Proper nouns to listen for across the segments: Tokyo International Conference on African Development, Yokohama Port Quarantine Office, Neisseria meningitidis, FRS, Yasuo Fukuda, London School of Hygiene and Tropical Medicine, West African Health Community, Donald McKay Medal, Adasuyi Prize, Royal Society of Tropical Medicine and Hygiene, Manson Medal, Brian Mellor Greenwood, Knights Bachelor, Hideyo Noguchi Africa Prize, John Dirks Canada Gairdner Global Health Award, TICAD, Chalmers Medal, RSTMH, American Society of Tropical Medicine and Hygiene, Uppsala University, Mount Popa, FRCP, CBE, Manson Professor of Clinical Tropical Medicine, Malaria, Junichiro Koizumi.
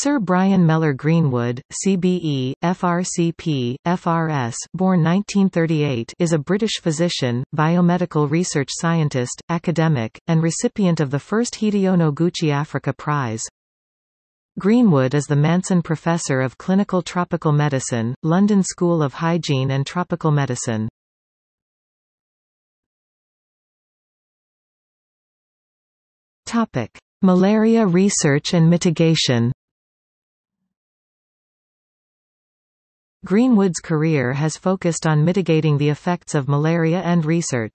Sir Brian Mellor Greenwood, CBE, FRCP, FRS, born 1938, is a British physician, biomedical research scientist, academic, and recipient of the first Hideyo Noguchi Africa Prize. Greenwood is the Manson Professor of Clinical Tropical Medicine, London School of Hygiene and Tropical Medicine. Topic: Malaria research and mitigation. Greenwood's career has focused on mitigating the effects of malaria and research.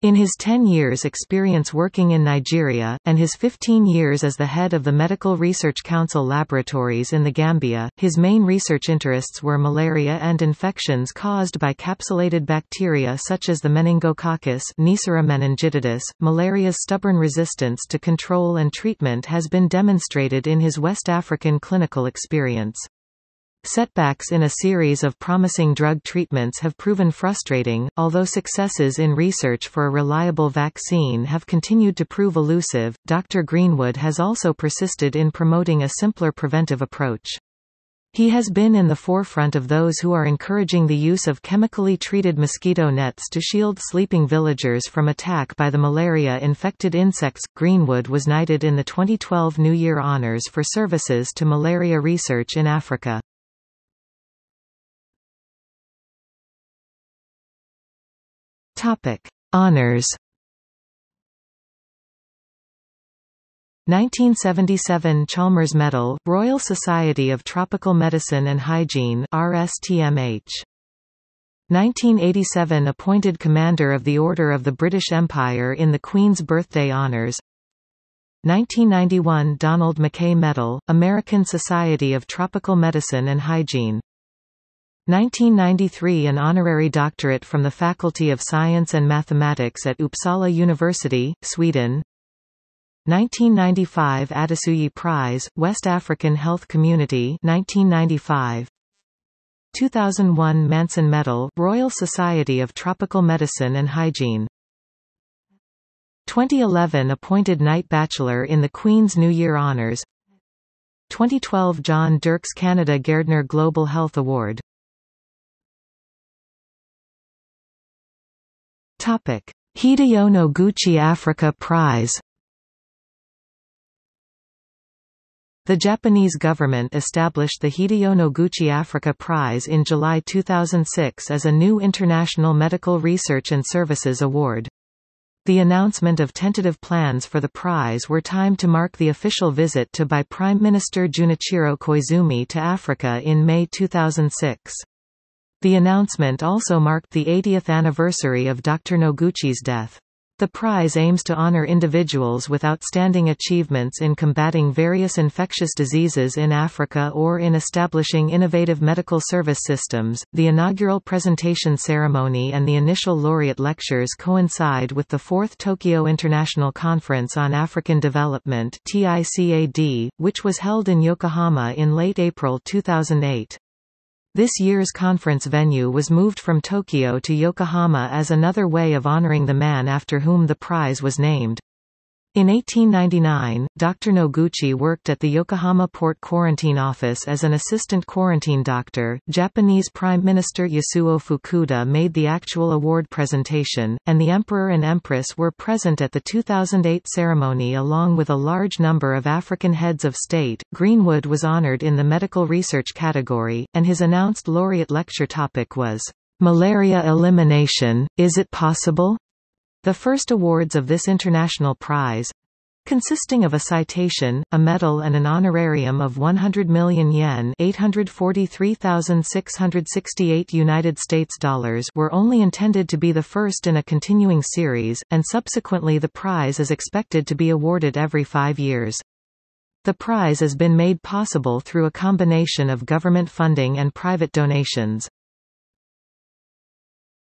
In his 10 years experience working in Nigeria, and his 15 years as the head of the Medical Research Council Laboratories in the Gambia, his main research interests were malaria and infections caused by capsulated bacteria such as the meningococcus, Neisseria meningitidis. Malaria's stubborn resistance to control and treatment has been demonstrated in his West African clinical experience. Setbacks in a series of promising drug treatments have proven frustrating, although successes in research for a reliable vaccine have continued to prove elusive. Dr. Greenwood has also persisted in promoting a simpler preventive approach. He has been in the forefront of those who are encouraging the use of chemically treated mosquito nets to shield sleeping villagers from attack by the malaria-infected insects. Greenwood was knighted in the 2012 New Year Honours for services to malaria research in Africa. Topic: Honours. 1977 Chalmers Medal, Royal Society of Tropical Medicine and Hygiene (RSTMH). 1987 appointed Commander of the Order of the British Empire in the Queen's Birthday Honours. 1991 Donald McKay Medal, American Society of Tropical Medicine and Hygiene. 1993 an honorary doctorate from the Faculty of Science and Mathematics at Uppsala University, Sweden. 1995 Adasuyi Prize, West African Health Community 1995. 2001 Manson Medal, Royal Society of Tropical Medicine and Hygiene. 2011 appointed Knight Bachelor in the Queen's New Year Honours. 2012 John Dirks Canada Gairdner Global Health Award. Topic: Hideyo Noguchi Africa Prize. The Japanese government established the Hideyo Noguchi Africa Prize in July 2006 as a new international medical research and services award. The announcement of tentative plans for the prize were timed to mark the official visit to by Prime Minister Junichiro Koizumi to Africa in May 2006. The announcement also marked the 80th anniversary of Dr. Noguchi's death. The prize aims to honor individuals with outstanding achievements in combating various infectious diseases in Africa or in establishing innovative medical service systems. The inaugural presentation ceremony and the initial laureate lectures coincide with the 4th Tokyo International Conference on African Development (TICAD), which was held in Yokohama in late April 2008. This year's conference venue was moved from Tokyo to Yokohama as another way of honoring the man after whom the prize was named. In 1899, Dr. Noguchi worked at the Yokohama Port Quarantine Office as an assistant quarantine doctor. Japanese Prime Minister Yasuo Fukuda made the actual award presentation, and the Emperor and Empress were present at the 2008 ceremony along with a large number of African heads of state. Greenwood was honored in the medical research category, and his announced laureate lecture topic was, "Malaria Elimination, Is It Possible?" The first awards of this international prize, consisting of a citation, a medal and an honorarium of 100 million yen $843,668, were only intended to be the first in a continuing series, and subsequently the prize is expected to be awarded every 5 years. The prize has been made possible through a combination of government funding and private donations.